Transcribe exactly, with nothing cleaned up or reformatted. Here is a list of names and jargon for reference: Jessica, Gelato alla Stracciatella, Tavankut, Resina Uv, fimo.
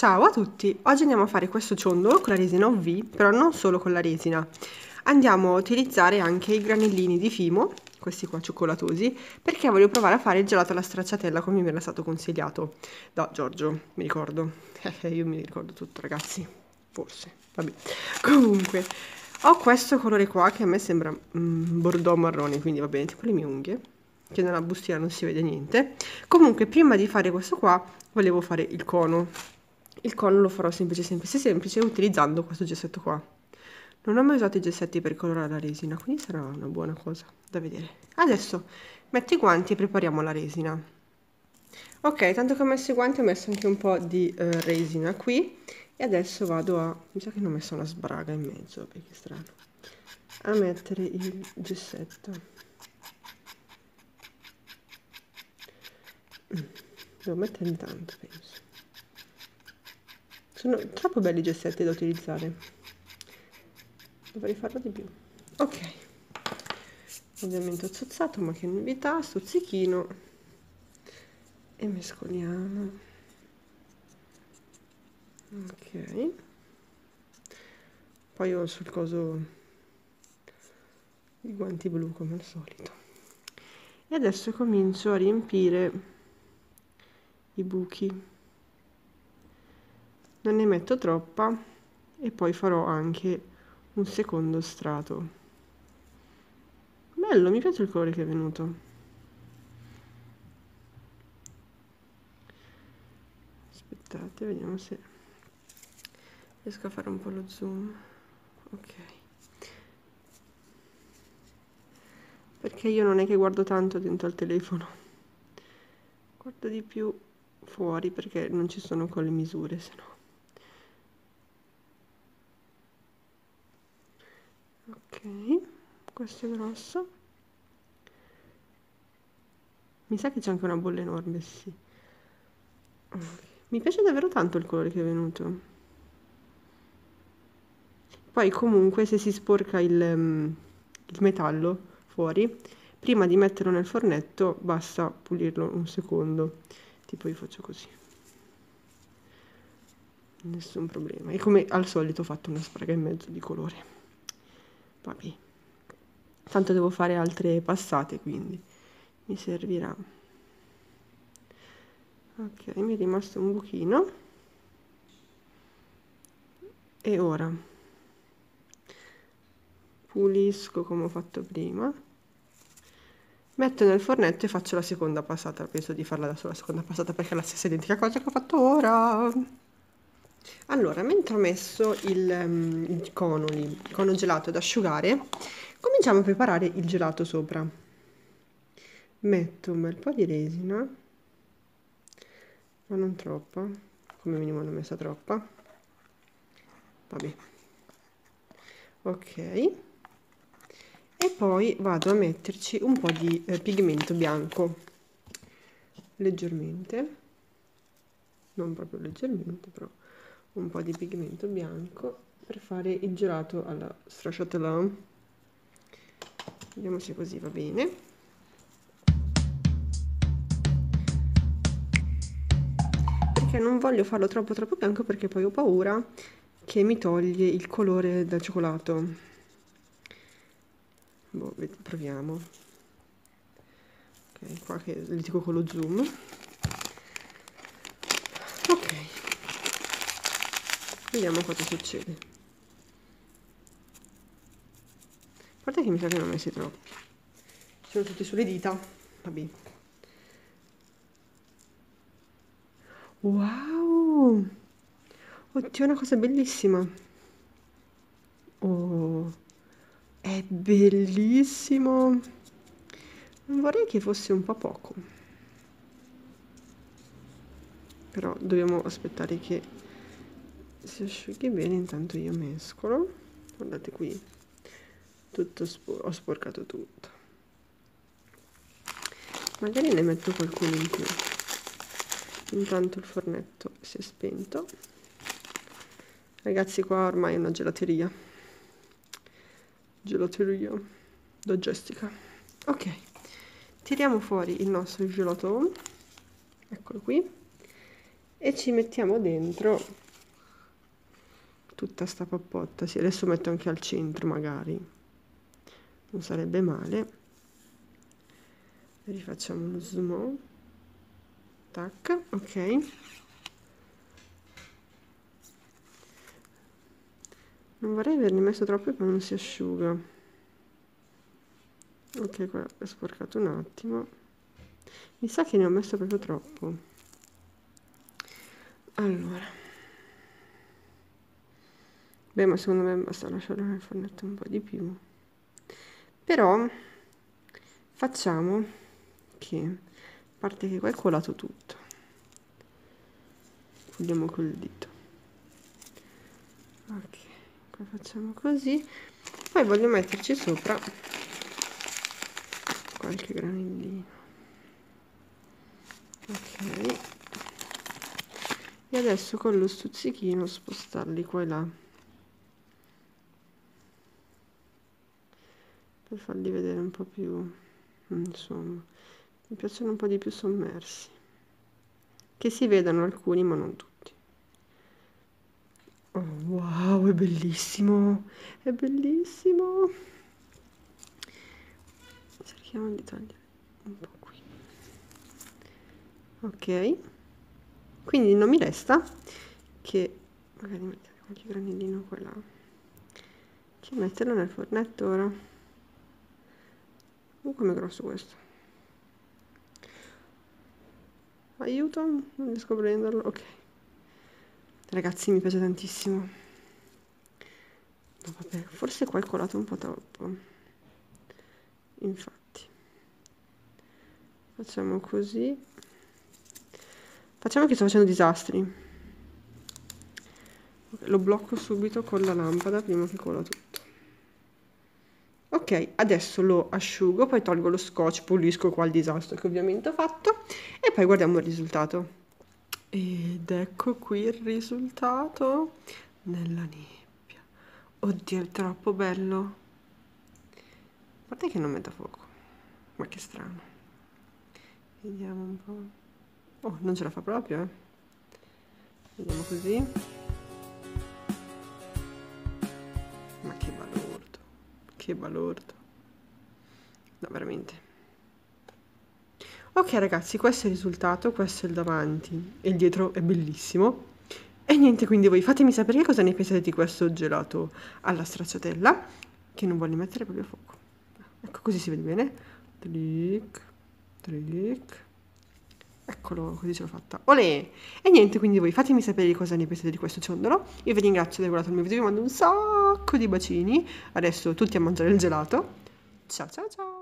Ciao a tutti, oggi andiamo a fare questo ciondolo con la resina U V, però non solo con la resina. Andiamo a utilizzare anche i granellini di fimo, questi qua cioccolatosi, perché voglio provare a fare il gelato alla stracciatella come mi era stato consigliato da Giorgio, mi ricordo. Eh, io mi ricordo tutto ragazzi, forse, vabbè. Comunque, ho questo colore qua che a me sembra mm, bordeaux marrone, quindi va bene, tipo le mie unghie, che nella bustina non si vede niente. Comunque, prima di fare questo qua, volevo fare il cono. Il collo lo farò semplice semplice semplice utilizzando questo gessetto qua. Non ho mai usato i gessetti per colorare la resina, quindi sarà una buona cosa da vedere. Adesso metto i guanti e prepariamo la resina. Ok, tanto che ho messo i guanti ho messo anche un po' di uh, resina qui e adesso vado a... mi sa che non ho messo una sbraga in mezzo, perché è strano. A mettere il gessetto. Mm. Devo mettere tanto, penso. Sono troppo belli i gessetti da utilizzare. Dovrei farlo di più. Ok. Ovviamente ho zozzato, ma che novità, stuzzichino. E mescoliamo. Ok. Poi ho sul coso i guanti blu come al solito. E adesso comincio a riempire i buchi. Non ne metto troppa e poi farò anche un secondo strato. Bello, mi piace il colore che è venuto. Aspettate, vediamo se riesco a fare un po' lo zoom. Ok. Perché io non è che guardo tanto dentro al telefono. Guardo di più fuori perché non ci sono con le misure, se no. Ok, questo è grosso. Mi sa che c'è anche una bolla enorme, sì. Okay. Mi piace davvero tanto il colore che è venuto. Poi comunque se si sporca il, um, il metallo fuori, prima di metterlo nel fornetto basta pulirlo un secondo. Tipo io faccio così. Nessun problema. E come al solito ho fatto una sfraga in mezzo di colore. Vabbè. Tanto devo fare altre passate, quindi mi servirà. Ok, mi è rimasto un buchino. E ora pulisco come ho fatto prima. Metto nel fornetto e faccio la seconda passata. Penso di farla da sola la seconda passata perché è la stessa identica cosa che ho fatto ora. Allora, mentre ho messo il, um, il, cono, il cono gelato ad asciugare, cominciamo a preparare il gelato sopra. Metto un bel po' di resina, ma non troppa, come minimo non ho messa troppa. Vabbè. Ok. E poi vado a metterci un po' di eh, pigmento bianco, leggermente, non proprio leggermente, però... un po' di pigmento bianco per fare il gelato alla stracciatella. Vediamo se così va bene. Perché non voglio farlo troppo troppo bianco perché poi ho paura che mi toglie il colore da cioccolato. Boh, proviamo. Ok, qua che litigo con lo zoom. Ok. Vediamo cosa succede. A parte che mi sa che ne ho messi troppi. Sono tutti sulle dita. Vabbè. Wow! Oddio, è una cosa bellissima. Oh! È bellissimo! Non vorrei che fosse un po' poco. Però dobbiamo aspettare che... si asciughi bene, intanto io mescolo. Guardate qui, tutto spor- ho sporcato tutto. Magari ne metto qualcuno in più. Intanto il fornetto si è spento. Ragazzi, qua ormai è una gelateria. Gelateria da Jessica. Ok, tiriamo fuori il nostro gelato. Eccolo qui. e ci mettiamo dentro tutta sta pappotta. Sì, adesso metto anche al centro, magari non sarebbe male. Rifacciamo uno zoom, tac, ok. Non vorrei averne messo troppo che non si asciuga. Ok, qua è sporcato un attimo. Mi sa che ne ho messo proprio troppo. Allora. Beh, ma secondo me basta lasciare nel fornetto un po' di più. Però facciamo che, a parte che qua è colato tutto. Puliamo col dito. Ok. Facciamo così, poi voglio metterci sopra qualche granellino, ok, e adesso con lo stuzzichino spostarli qua e là per farli vedere un po' più, insomma, mi piacciono un po' di più sommersi, che si vedano alcuni ma non tutti. Oh, wow, è bellissimo, è bellissimo. Cerchiamo di togliere un po' qui. Ok, quindi non mi resta che magari mettere qualche granellino qua e là, che metterlo nel fornetto ora. Uh, com'è grosso questo. Aiuto, non riesco a prenderlo, ok. Ragazzi, mi piace tantissimo. No, vabbè, forse qua è colato un po' troppo. Infatti. Facciamo così. Facciamo che sto facendo disastri. Lo blocco subito con la lampada prima che cola tutto. Ok, adesso lo asciugo, poi tolgo lo scotch, pulisco qua il disastro che ovviamente ho fatto e poi guardiamo il risultato. Ed ecco qui il risultato nella nebbia. Oddio, è troppo bello. Guardate che non metta fuoco. Ma che strano. Vediamo un po'. Oh, non ce la fa proprio, eh. Vediamo così. Ma che balordo. Che balordo. No, veramente. Ok ragazzi, questo è il risultato, questo è il davanti e il dietro è bellissimo. E niente, quindi voi fatemi sapere che cosa ne pensate di questo gelato alla stracciatella, che non voglio mettere proprio a fuoco. Ecco, così si vede bene. Tric, tric. Eccolo, così ce l'ho fatta. Olè! E niente, quindi voi fatemi sapere cosa ne pensate di questo ciondolo. Io vi ringrazio di aver guardato il mio video, vi mando un sacco di bacini. Adesso tutti a mangiare il gelato. Ciao ciao ciao!